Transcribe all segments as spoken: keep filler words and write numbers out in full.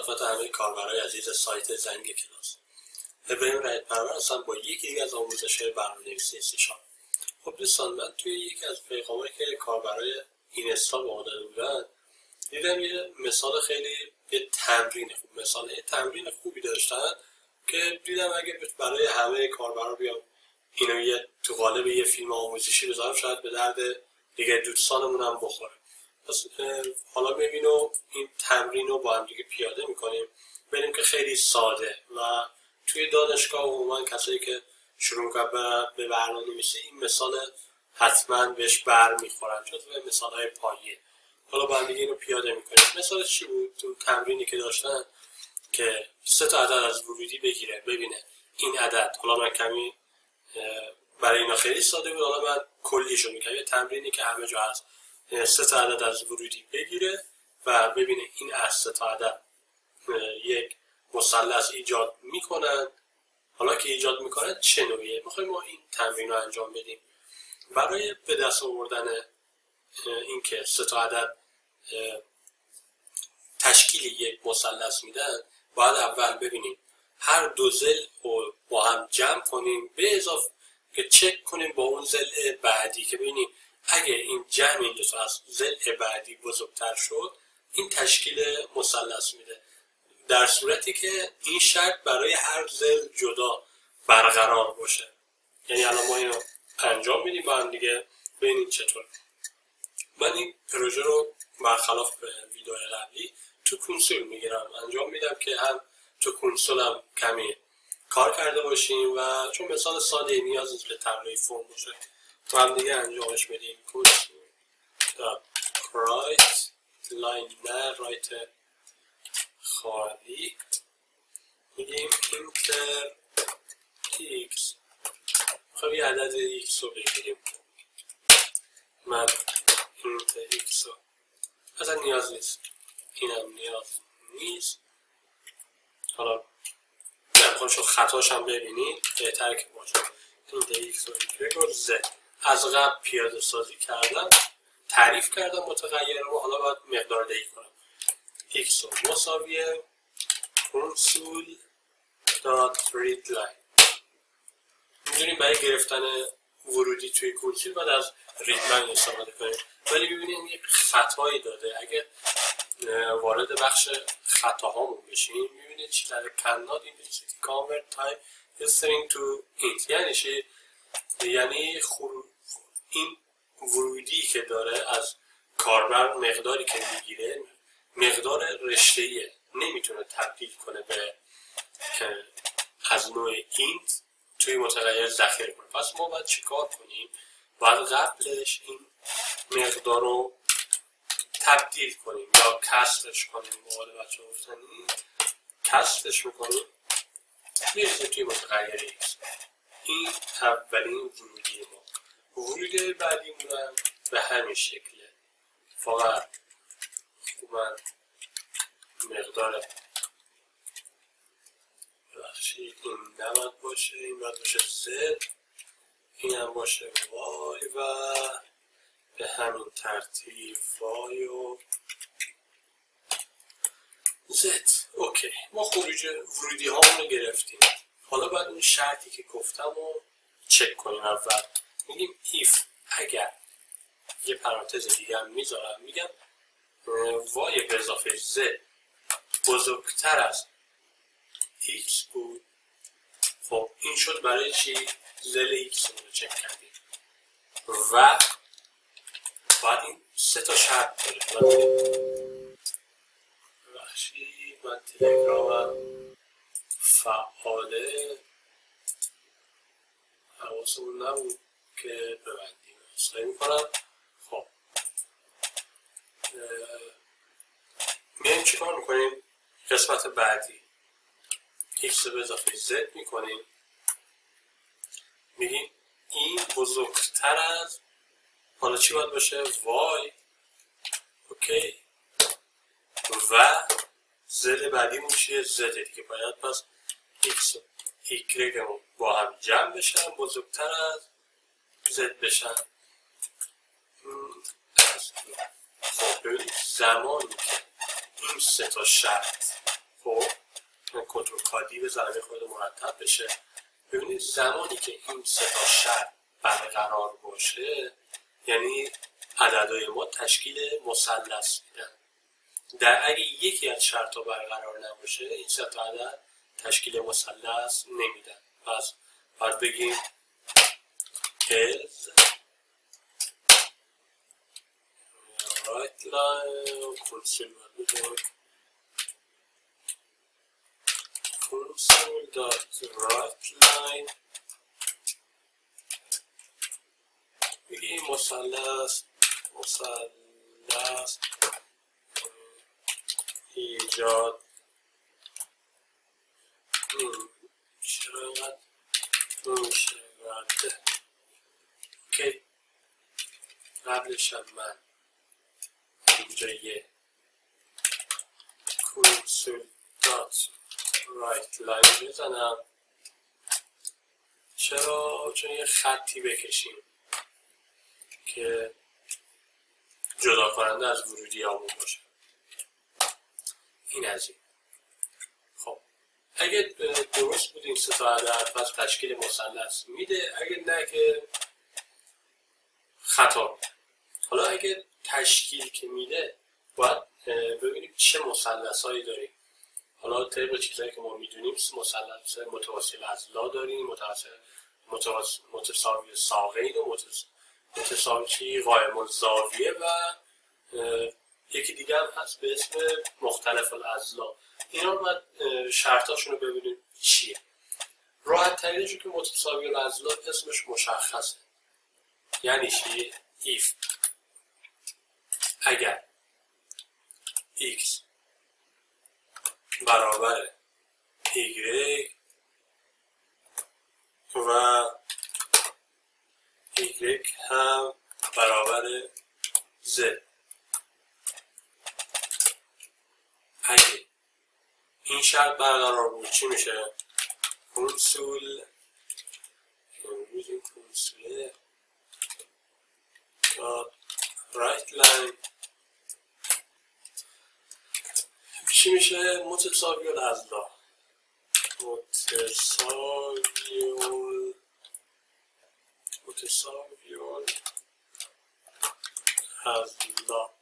مخالفت همه کاربرهای عزیز سایت زنگ کلاس. ابراهیم رائد پرور هستم با یکی دیگه از آموزش‌های برنامه‌نویسی سی شارپ. خب دوستان، من توی یکی از پیغامایی که کاربرای اینستا به ما داده بودن دیدم یه مثال خیلی یه تمرین خوب مثال یه تمرین خوبی داشتن که دیدم اگه برای همه کاربرا بیام اینو یه تو قالب یه فیلم آموزشی بذارم شاید به درد دیگه دوستانمون هم بخوره. پس حالا ببینو این تمرین رو با هم دیگه پیاده میکنیم ببینیم که خیلی ساده و توی دانشگاه عموما کسایی که شروع میکنن به برنامه‌نویسی این مثال حتما بهش برمیخورن چون به مثالهای پایه. حالا با هم دیگه اینو پیاده میکنیم. مثال چی بود تو تمرینی که داشتن که سه تا عدد از ورودی بگیره ببینه این عدد. حالا من کمی برای اینا خیلی ساده بود، حالا من کلیشو میکنم. یه تمرینی که همه جا هست، سه تا عدد از ورودی بگیره و ببینه این از سه تا عدد یک مثلث ایجاد میکنن. حالا که ایجاد میکنن چه نوعیه؟ میخوایم ما این تمرین رو انجام بدیم. برای به دست آوردن این که سه تا عدد تشکیل یک مثلث میدن باید اول ببینیم هر دو ضلع رو با هم جمع کنیم به اضافه که چک کنیم با اون ضلع بعدی که ببینیم اگه این جمع این دو تا از ضلع بعدی بزرگتر شد این تشکیل مثلث میده، در صورتی که این شرط برای هر ضلع جدا برقرار باشه. یعنی الان ما اینو انجام میدیم با هم دیگه ببینیم چطور. من این پروژه رو برخلاف ویدیو قبلی تو کنسول میگیرم انجام میدم که هم تو کنسول هم کمی کار کرده باشیم و چون مثال ساده نیاز نیست به طراحی فرم باشه و هم دیگه انجامش بدیم. رایت لاین نه رایت خالی میگیم اینتر ایکس. خب یه عدد ایکس رو بگیریم. من اینتر ایکس رو اصلا نیاز نیست، اینم نیاز نیست. حالا نمیخوامشو خطاش هم ببینید بهتر که باشه. اینتر ایکس رو بگو زد. از قبل پیاده سازی کردم، تعریف کردم متغیر رو، حالا باید مقدار دهی کنم. x مساویه کنسول دات رید لاین. می‌دونیم برای گرفتن ورودی توی کنسول باید از رید لاین استفاده کنیم، ولی ببینیم یک خطایی داده. اگه وارد بخش خطاهامون بشیم می‌بینید چی داره. cannot implicitly convert type string to int یعنی چی؟ یعنی خور... این ورودی که داره از کاربر مقداری که میگیره مقدار رشته‌ایه، نمیتونه تبدیل کنه به از نوع اینت توی متغیر ذخیره کنه. پس ما باید چیکار کنیم؟ باید قبلش این مقدار رو تبدیل کنیم یا کسرش کنیم. مقاله بچه گفتنی کسرش میکنیم میرسیم توی متغیر ایکس. این اولین ورودی ما. ورودی بعدیمون هم به همین شکله، فقط من مقدار ببخشید این نمت باشه، این باید باشه زد، این هم باشه وای و به همین ترتیب وای و زد. اوکی، ما خروج ورودی ها رو گرفتیم. حالا باید اون شرطی که گفتم رو چک کنیم. اول میگیم ایف، اگر یه پرانتز دیگه هم میذارم میگم وای به اضافه ز بزرگتر از ایکس بود. خب این شد برای چی؟ زل ایکس رو چک کردیم و بعد این سه تا شرط داره. ببخشید من تلگرامم فعاله، حواسمون نبود که ببندیم، اصلاحی میکنم. خب میایم چی کار میکنیم؟ قسمت بعدی ایکس به اضافه زد میکنیم، میگیم این بزرگتر از حالا چی باید باشه؟ وای. اوکی و زد بعدیمون چیه؟ زده دیگه. باید پس ایکس و ایگرگ رو با هم جمع بشن بزرگتر از زد بشن. خب ببینید زمانی که این سه تا شرط خب من کنترل کادی بزنم یه خود مرتب بشه. ببینید زمانی که این سه تا شرط برقرار باشه یعنی عددهای ما تشکیل مثلث میدن. در اگه یکی از شرط ها برقرار نباشه این سه تا عدد تشکیل مثلث نمیدن. پس باید بگیم health right line console.log console.writeline بگیم مثلث مثلث ایجاد چقدر چقدر اوکی قبلش هم من اینجا یه کنسول دات رایت لاین میزنم. چرا؟ چون یه خطی بکشیم که جدا کننده از ورودی همون باشه. این از این. خب اگه درست بود این سه تا عدد پس تشکیل مثلث میده، اگه نه که خطا. حالا اگه تشکیل که میده باید ببینیم چه مثلثایی داریم. حالا طبق چیزایی که ما میدونیم مثلث متواصل از لا داریم، متساوی ساقین و متساوی قائم الزاویه و یکی دیگه هم هست به اسم مختلف الاضلاع. اینا رو باید شرطاشون رو ببینیم چیه. راحت ترینش که متساوی الاضلاع اسمش مشخصه. یعنی چی؟ ایف اگر ایکس برابر ایگرگ و ایگرگ هم برابر زد، اگه این شرط برقرار بود چی میشه؟ کنسول کنسوله رایت لاین چی میشه؟ متساوی الاضلاع متساوی متساوی الاضلاع.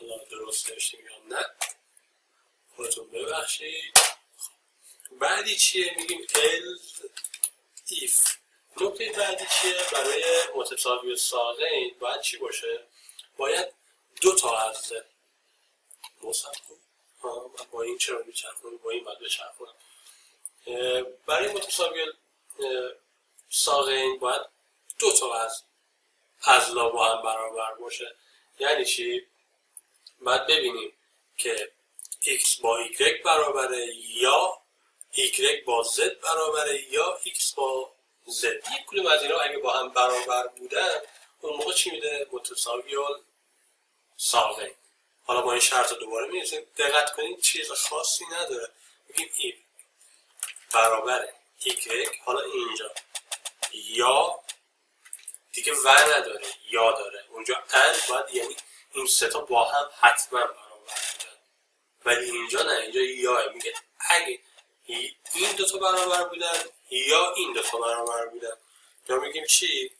حالا درست نوشتیم یا نه خودتون ببخشید. بعدی چیه؟ میگیم else if. نکته بعدی چیه؟ برای متساوی ساقین باید چی باشه؟ باید دو تا از مصرف کنم با این چرا میچرخونم با این باید بچرخونم. برای متساوی ساقین باید دو تا از اضلاع با هم برابر باشه. یعنی چی؟ باید ببینیم که x با y برابره یا y با z برابره یا x با z. یک کدوم از اینا اگه با هم برابر بودن اون موقع چی میده؟ متساوی ساقین. حالا ما این شرط رو دوباره می‌نویسیم. دقت کنید چیز خاصی نداره. میگیم y برابر y حالا اینجا یا دیگه و نداره یا داره. اونجا and باید یعنی این سه تا با هم حتما برابر بودن. ولی اینجا نه، اینجا یا میگه اگه این دو تا برابر بودن یا این دو تا برابر بودن. یا میگیم چی؟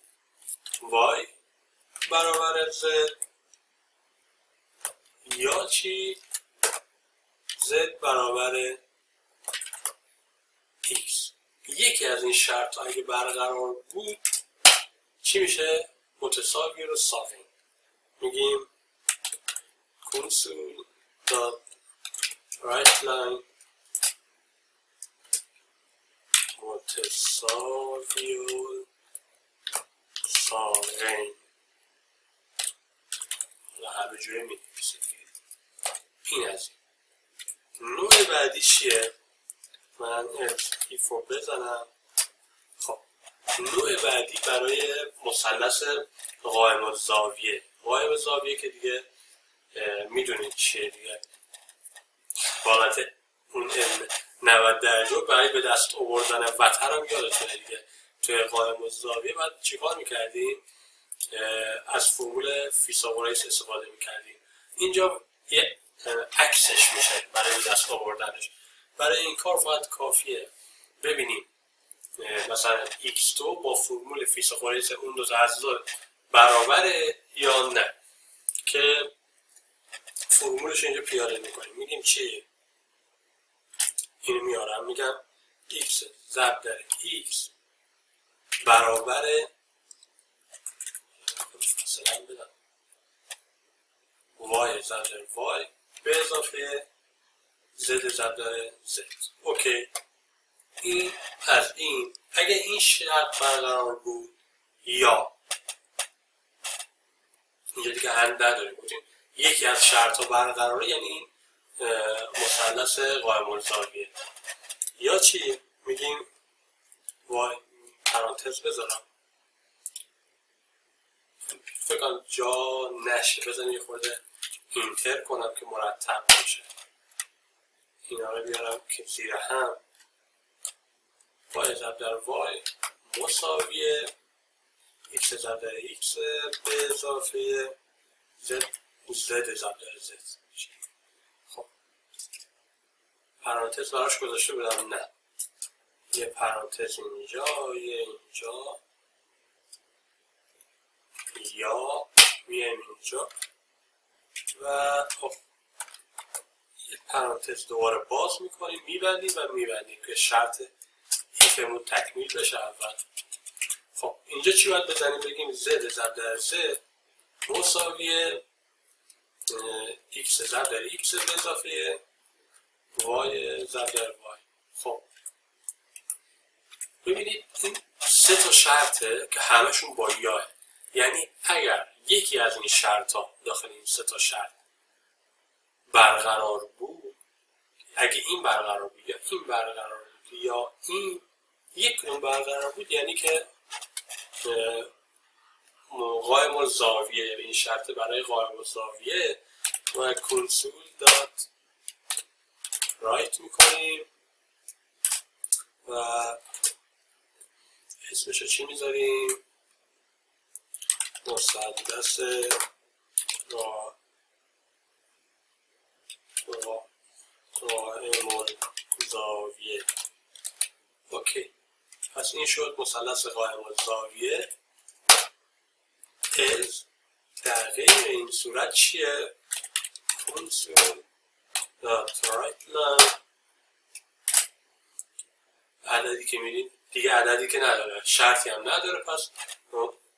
y برابر z یا چی؟ z برابر x. یکی از این شرط اگه برقرار بود چی میشه؟ متساوی رو ساقین. میگیم کنسول دات رایت لاین متساوی ساقین. حالا هر جوری می‌نویسید این از این. نوع بعدی چیه؟ من ایف رو بزنم. خب نوع بعدی برای مثلث قائم الزاویه. قائم الزاویه که دیگه میدونید چیه دیگه. بالاتر اون نود درجه برای به دست آوردن وتر هم یادتونه دیگه. توی قائم الزاویه بعد چیکار می‌کردیم؟ از فرمول فیثاغورس استفاده می‌کردیم. اینجا یه عکسش میشه برای دست آوردنش. برای این کار فقط کافیه ببینیم مثلا ایکس دو با فرمول فیثاغورس اون دو از دو برابره یا نه، که فرمولش اینجا پیاده میکنیم. میگیم چیه؟ اینو میارم میگم x ضرب در x برابر مثلا بدم y ضرب در y به اضافه z ضرب در z. اوکی، این از این اگه این شرط برقرار بود یا اینجا دیگه هر نداره بودیم یکی از شرط ها برقراره، یعنی این مثلث قائم الزاویه یا چی؟ میگیم وای پرانتز بذارم فکر کنم جا نشه، بزنیم یه خورده اینتر کنم که مرتب باشه. اینا رو بیارم که زیر هم وای ضرب در وای مساویه ایکس ضرب در ایکس به اضافه زد زد ضرب در زد. پرانتز براش گذاشته بودم نه، یه پرانتز اینجا یه اینجا یا میایم اینجا و خب یه پرانتز دوباره باز میکنیم میبندیم و میبندیم که شرط ایفمون تکمیل بشه اول. خب اینجا چی باید بزنیم؟ بگیم زد ضرب در زد مساویه ایکس ضرب در ایکس به اضافه وای ضرب در وای. خب ببینید این سه تا شرطه که همشون با یاه، یعنی اگر یکی از این شرط ها داخل این سه تا شرط برقرار بود، اگه این برقرار بود یا این برقرار بود یا این یک اون برقرار بود، یعنی که قائم الزاویه، یعنی این شرط برای قائم الزاویه و کنسول دات رایت میکنیم و اسمش رو چی میذاریم؟ مثلث را قائم الزاویه. اوکی، پس این شد مثلث قائم الزاویه. از در غیر این صورت چیه؟ کنسول دات رایت لاین عددی که میدید دیگه عددی که نداره، شرطی هم نداره. پس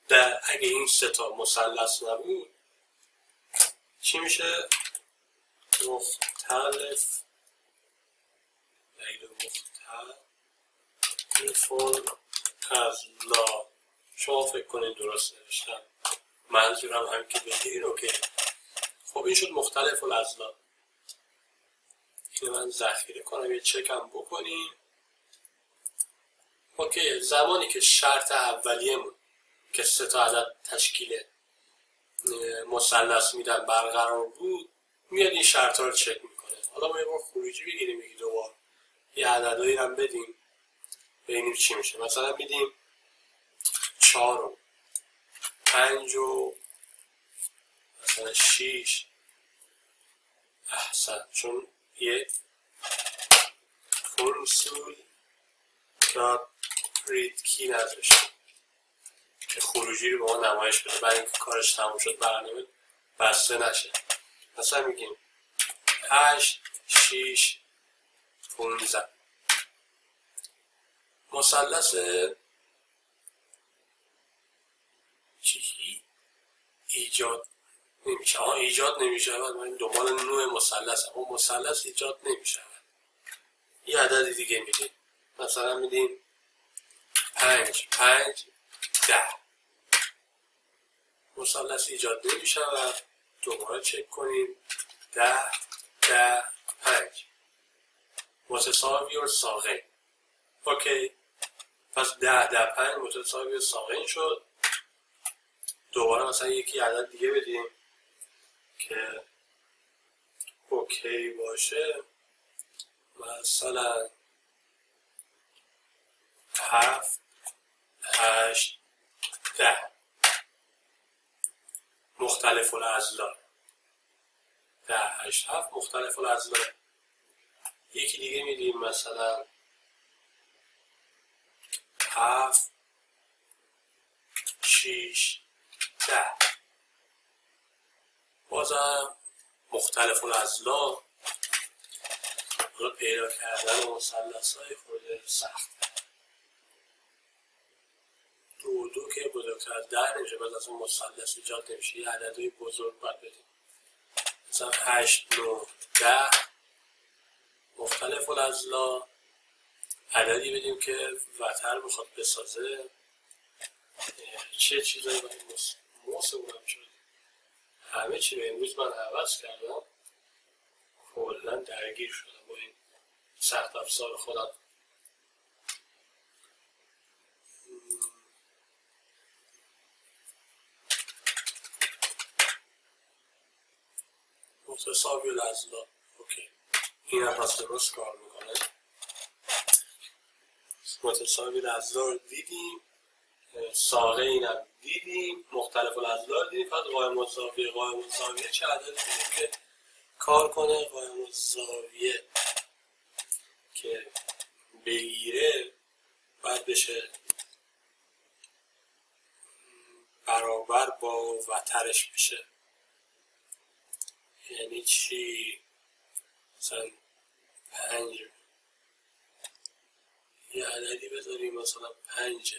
در اگه این سه تا مثلث نبود چی میشه؟ مختلف غیر مختلف از لا. شما فکر کنید درست نوشتم، منظورم هم که بگیرید. اوکی، خب این شد مختلف از لا. اینو من ذخیره کنم یه چکم بکنیم. اوکی، زمانی که شرط اولیه‌مون که سه تا عدد تشکیل مثلث میدن برقرار بود، میاد این شرط ها رو چک میکنه. حالا ما یه بار خروجی بگیریم یکی دو بار یه عددهایی رو بدیم ببینیم چی میشه. مثلا میدیم چهار و پنج و مثلا شیش. احسن، چون یه کنسول دات رید کی نذاشتیم که خروجی رو به ما نمایش بده، برای اینکه کارش تموم شد برنامه بسته نشه. مثلا میگیم هشت شیش پونزده. مثلث چی ایجاد نمیشه؟ آه ایجاد نمیشه، بعد من دنبال نوع مثلث هم اون مثلث ایجاد نمیشه. یه عدد دیگه میدیم، مثلا میدیم پنج پنج ده. مثلث ایجاد نمیشه و دوباره چک کنیم ده ده پنج متساوی و ساغین. اوکی، پس ده ده پنج متساوی و ساغین شد. دوباره مثلا یکی عدد دیگه بدیم که اوکی باشه، مثلا هفت هشت ده. مختلف الاضلاع ده هشت هفت مختلف العزمه. یکی دیگه میدیم مثلا هفت شیش ده، بازم مختلف الازلا رو پیدا کردن مثلث های خورده سخت. دو دو که بزرگتر از ده نمیشه، باز از اون مثلث ایجاد نمیشه، یه عددهای بزرگ باید بدیم. مثلا هشت نو ده مختلف الازلا عددی بدیم که وتر بخواد بسازه. چه چیزایی باید موس بودم شد. همه چی به امروز من عوض کردم، کلا درگیر شدم با این سخت افزار خودم. متصابی الازلا اوکی، این هم پس درست کار میکنه. متصابی الازلا رو دیدیم، ساقه اینم دیدیم، مختلف الازلا رو دیدیم. فقط قایم الزاویه، قایم الزاویه چه عددی دیدیم که کار کنه؟ قایم الزاویه که بگیره باید بشه برابر با وترش بشه. یعنی چی؟ مثلا پنج یه عددی بذاریم، مثلا پنج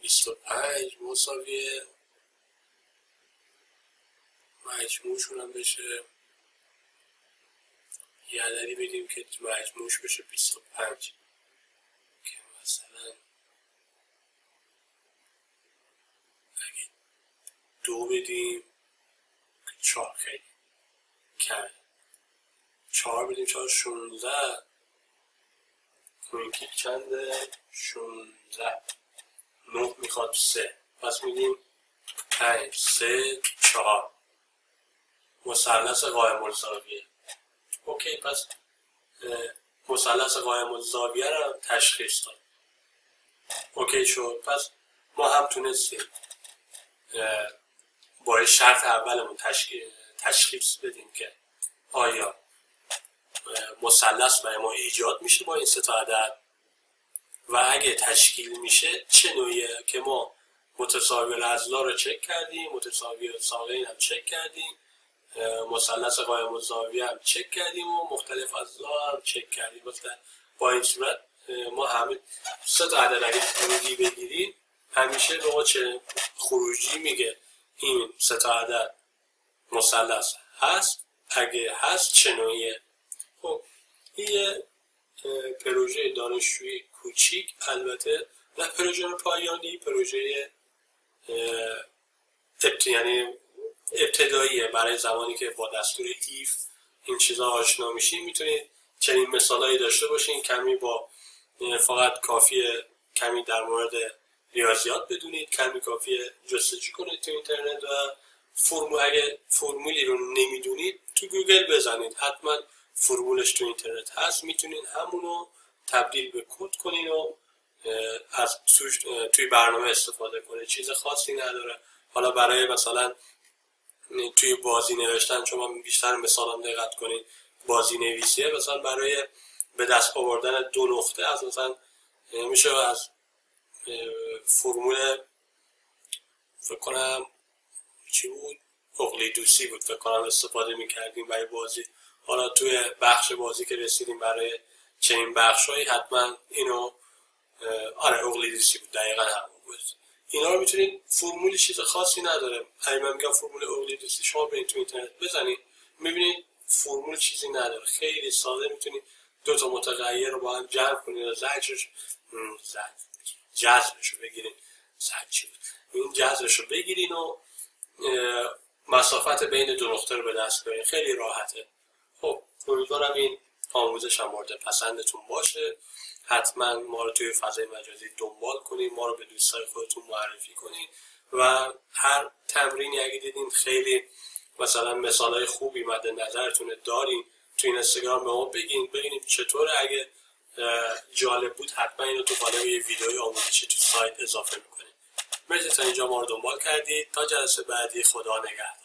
بیست و پنج مساویه مجموعشون هم بشه یه عددی بدیم که مجموعش بشه بیست و پنج، که مثلا اگه دو بدیم که چهار خیلی کمه، چهار بدیم چهار شونزده، اینکه چنده؟ شونزده. نه میخواد سه، پس میدیم پنج سه چهار مثلث قایم الزاویه. اوکی، پس مثلث قایم الزاویه رو تشخیص داد. اوکی شد. پس ما هم تونستیم با شرط اولمون تشخیص بدیم که آیا مثلث برای ما ایجاد میشه با این سه تا عدد، و اگه تشکیل میشه چه نوعیه، که ما متساوی الازلا رو چک کردیم، متساوی ساقین هم چک کردیم، مثلث قایم الزاویه هم چک کردیم و مختلف ازلا هم چک کردیم. مثلا با این صورت ما همه سه تا عدد اگه خروجی بگیریم، همیشه به چه خروجی میگه این سه تا عدد مثلث هست، اگه هست چه نوعیه. خب این پروژه دانشجویی کوچیک، البته نه پروژه پایانی، پروژه ابت... یعنی ابتداییه. برای زمانی که با دستور ایف این چیزها آشنا میشین، میتونید چنین مثالایی داشته باشین. کمی با فقط کافیه کمی در مورد ریاضیات بدونید، کمی کافیه جستجو کنید تو اینترنت، و فرمول اگه فرمولی رو نمیدونید تو گوگل بزنید، حتما فرمولش تو اینترنت هست، میتونید همونو تبدیل به کد کنین و از توی برنامه استفاده کنه. چیز خاصی نداره. حالا برای مثلا توی بازی نوشتن، چون من بیشتر مثالم دقت کنید بازی نویسیه، مثلا برای به دست آوردن دو نقطه از مثلا میشه از فرمول فکر کنم چی بود، اقلیدوسی بود فکر کنم استفاده میکردیم برای بازی. حالا توی بخش بازی که رسیدیم برای چنین بخشهایی حتما اینو آره اقلیدوسی بود، دقیقا همون بود. اینا رو میتونید، فرمولی چیز خاصی نداره. اگه من میگم فرمول اقلیدوسی، شما برید تو اینترنت بزنید میبینید فرمول چیزی نداره، خیلی ساده. میتونید دو تا متغیر رو با هم جمع کنید و زجرش جذبش رو بگیرید، زجر این جذبش رو بگیرید و مسافت بین دو نقطه رو به دست بیارید. خیلی راحته. خب امیدوارم این آموزش هم مورد پسندتون باشه. حتما ما رو توی فضای مجازی دنبال کنید، ما رو به دوستای خودتون معرفی کنید، و هر تمرینی اگه دیدین خیلی مثلا مثالای خوبی مد نظرتونه دارین توی اینستاگرام به ما بگین، ببینیم چطوره. اگه جالب بود حتما اینو تو قالب یه ویدئوی آموزشی تو سایت اضافه میکنیم. مرسی تا اینجا ما رو دنبال کردید. تا جلسه بعدی، خدا نگهدار.